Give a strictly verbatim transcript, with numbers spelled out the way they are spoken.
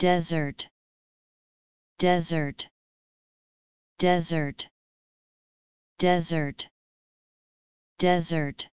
desert, desert, desert, desert, desert.